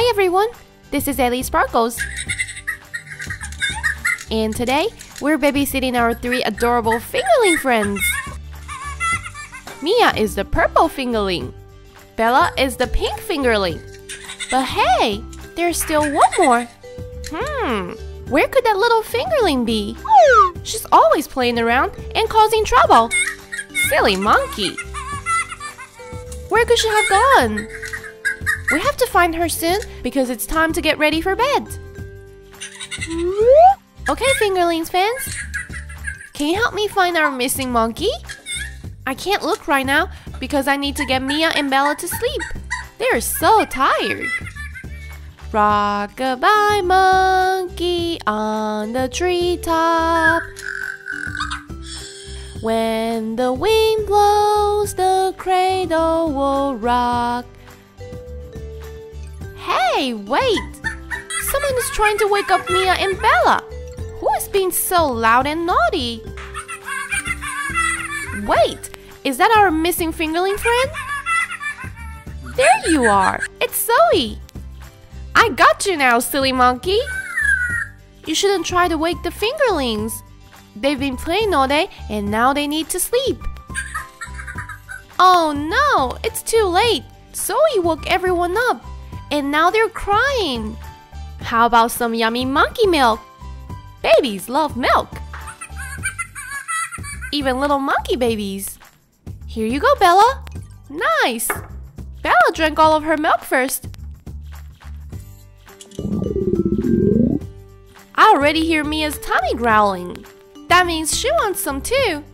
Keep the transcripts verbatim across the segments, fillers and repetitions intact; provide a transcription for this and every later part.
Hi everyone, this is Ellie Sparkles, and today we're babysitting our three adorable fingerling friends. Mia is the purple fingerling, Bella is the pink fingerling, but hey, there's still one more. Hmm, where could that little fingerling be? She's always playing around and causing trouble. Silly monkey. Where could she have gone? We have to find her soon because it's time to get ready for bed. Okay, Fingerlings fans, can you help me find our missing monkey? I can't look right now because I need to get Mia and Bella to sleep. They're so tired. Rock-a-bye monkey on the treetop. When the wind blows, the cradle will rock. Hey, wait! Someone is trying to wake up Mia and Bella. Who is being so loud and naughty? Wait, is that our missing fingerling friend? There you are! It's Zoe! I got you now, silly monkey! You shouldn't try to wake the fingerlings. They've been playing all day and now they need to sleep. Oh no, it's too late. Zoe woke everyone up and now they're crying. How about some yummy monkey milk? Babies love milk. Even little monkey babies. Here you go, Bella. Nice. Bella drank all of her milk first. I already hear Mia's tummy growling. That means she wants some too.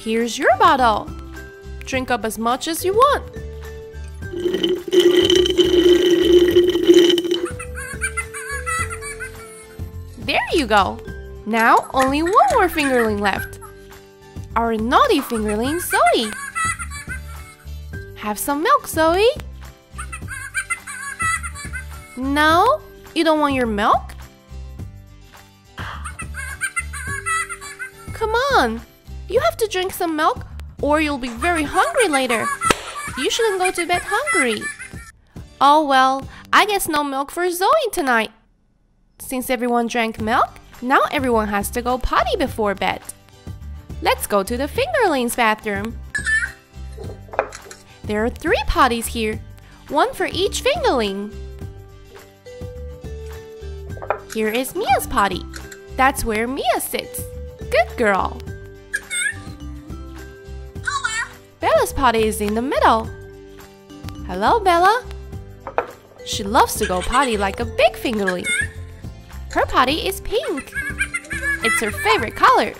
Here's your bottle. Drink up as much as you want. There you go. Now only one more fingerling left. Our naughty fingerling, Zoe. Have some milk, Zoe. No? You don't want your milk? Come on! You have to drink some milk or you'll be very hungry later. You shouldn't go to bed hungry. Oh well, I guess no milk for Zoe tonight. Since everyone drank milk, now everyone has to go potty before bed. Let's go to the fingerlings bathroom. There are three potties here, one for each fingerling. Here is Mia's potty. That's where Mia sits. Good girl. Hello. Bella's potty is in the middle. Hello, Bella. She loves to go potty like a big fingerling. Her potty is pink. It's her favorite color.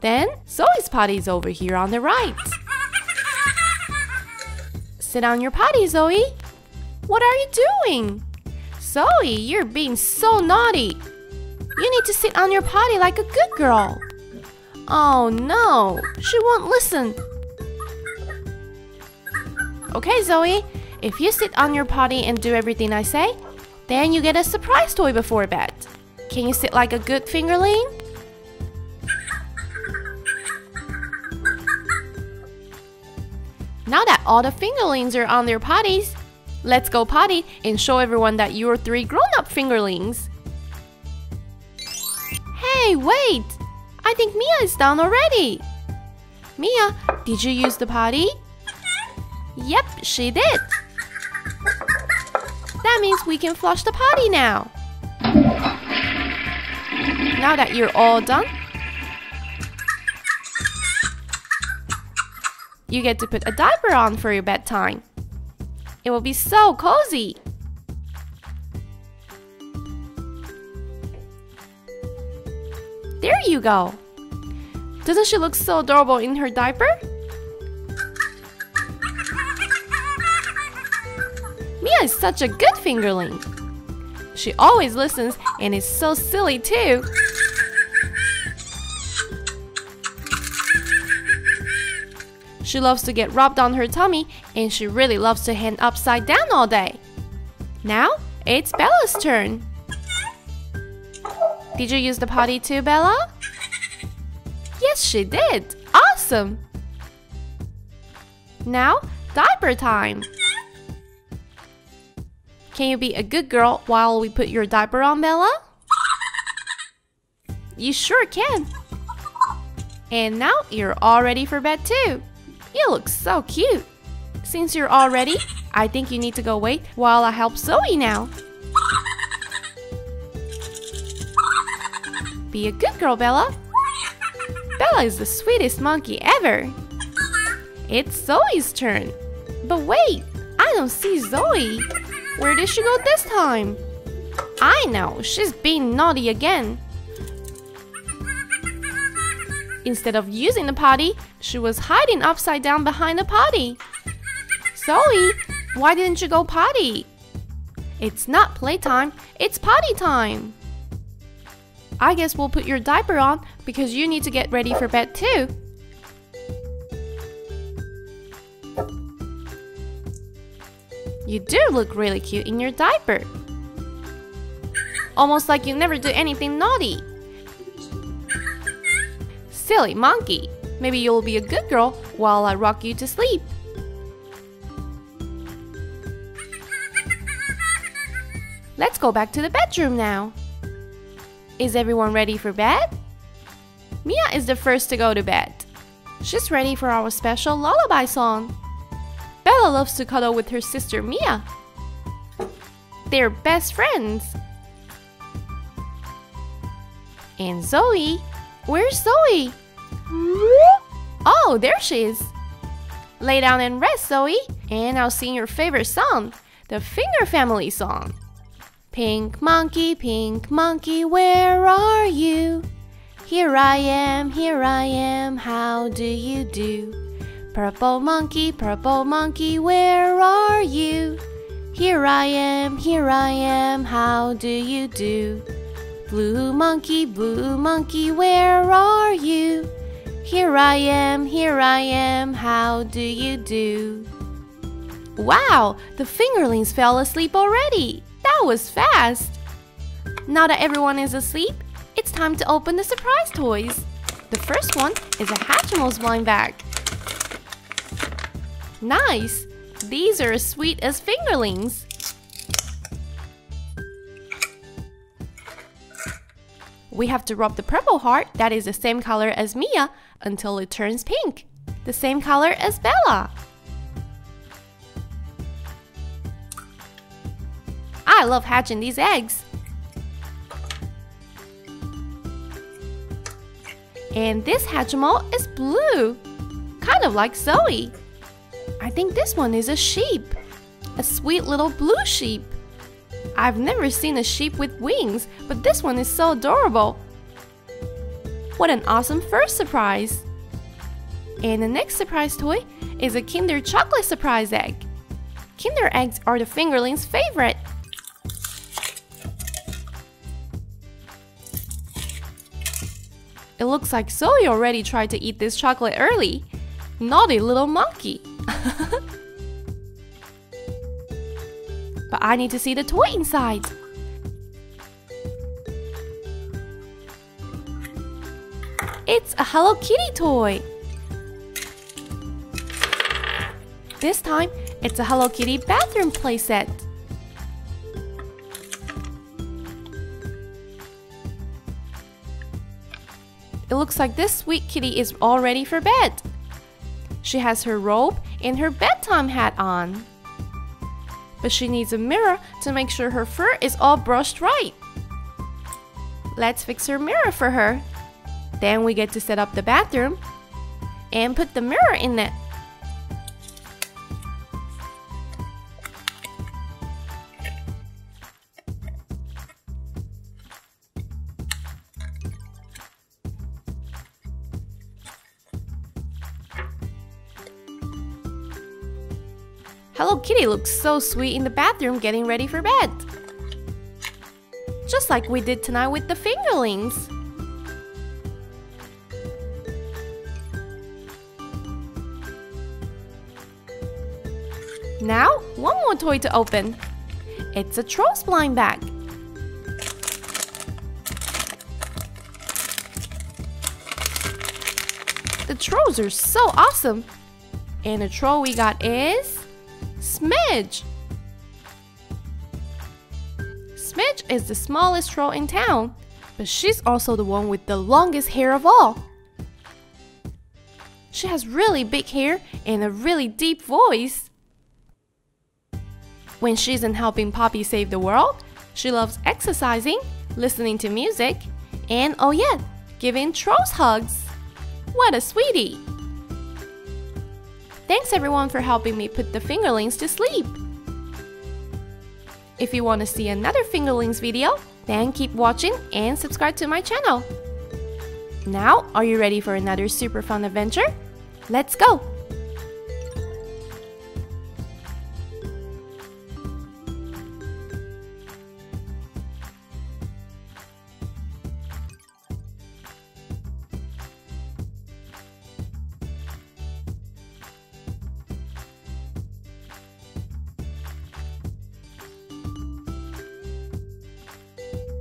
Then Zoe's potty is over here on the right. Sit on your potty, Zoe. What are you doing? Zoe, you're being so naughty. You need to sit on your potty like a good girl. Oh no, she won't listen. Okay, Zoe, if you sit on your potty and do everything I say, then you get a surprise toy before bed. Can you sit like a good fingerling? Now that all the fingerlings are on their potties, let's go potty and show everyone that you're three grown-up fingerlings. Hey, wait! I think Mia is down already. Mia, did you use the potty? Yep, she did. That means we can flush the potty now. Now that you're all done, you get to put a diaper on for your bedtime. It will be so cozy! There you go! Doesn't she look so adorable in her diaper? Mia is such a good fingerling! She always listens and is so silly too! She loves to get rubbed on her tummy and she really loves to hang upside down all day. Now it's Bella's turn. Did you use the potty too, Bella? Yes, she did. Awesome. Now, diaper time! Can you be a good girl while we put your diaper on, Bella? You sure can! And now you're all ready for bed too! You look so cute! Since you're all ready, I think you need to go wait while I help Zoe now! Be a good girl, Bella! Bella is the sweetest monkey ever! It's Zoe's turn! But wait! I don't see Zoe! Where did she go this time? I know! She's being naughty again! Instead of using the potty, she was hiding upside down behind the potty! Zoe! Why didn't you go potty? It's not playtime, it's potty time! I guess we'll put your diaper on because you need to get ready for bed too! You do look really cute in your diaper! Almost like you never do anything naughty! Silly monkey! Maybe you'll be a good girl while I rock you to sleep! Let's go back to the bedroom now! Is everyone ready for bed? Mia is the first to go to bed. She's ready for our special lullaby song. Bella loves to cuddle with her sister Mia. They're best friends. And Zoe? Where's Zoe? Oh, there she is. Lay down and rest, Zoe, and I'll sing your favorite song, the Finger Family song. Pink monkey, pink monkey, where are you? Here I am, here I am, how do you do? Purple monkey, purple monkey, where are you? Here I am, here I am, how do you do? Blue monkey, blue monkey, where are you? Here I am, here I am, how do you do? Wow, the fingerlings fell asleep already! That was fast! Now that everyone is asleep, it's time to open the surprise toys! The first one is a Hatchimals blind bag. Nice! These are as sweet as fingerlings! We have to rub the purple heart that is the same color as Mia until it turns pink, the same color as Bella! I love hatching these eggs! And this Hatchimal is blue! Kind of like Zoe! I think this one is a sheep! A sweet little blue sheep! I've never seen a sheep with wings, but this one is so adorable! What an awesome first surprise! And the next surprise toy is a Kinder chocolate surprise egg! Kinder eggs are the fingerlings' favorite! It looks like Zoe already tried to eat this chocolate early. Naughty little monkey! But I need to see the toy inside! It's a Hello Kitty toy! This time, it's a Hello Kitty bathroom playset! It looks like this sweet kitty is all ready for bed. She has her robe and her bedtime hat on. But she needs a mirror to make sure her fur is all brushed right. Let's fix her mirror for her. Then we get to set up the bathroom and put the mirror in it. Hello Kitty looks so sweet in the bathroom getting ready for bed! Just like we did tonight with the fingerlings! Now, one more toy to open! It's a Trolls blind bag! The Trolls are so awesome! And the troll we got is Smidge. Smidge is the smallest troll in town, but she's also the one with the longest hair of all. She has really big hair and a really deep voice. When she isn't helping Poppy save the world, she loves exercising, listening to music, and oh yeah, giving trolls hugs. What a sweetie! Thanks everyone for helping me put the fingerlings to sleep. If you want to see another fingerlings video, then keep watching and subscribe to my channel. Now, are you ready for another super fun adventure? Let's go!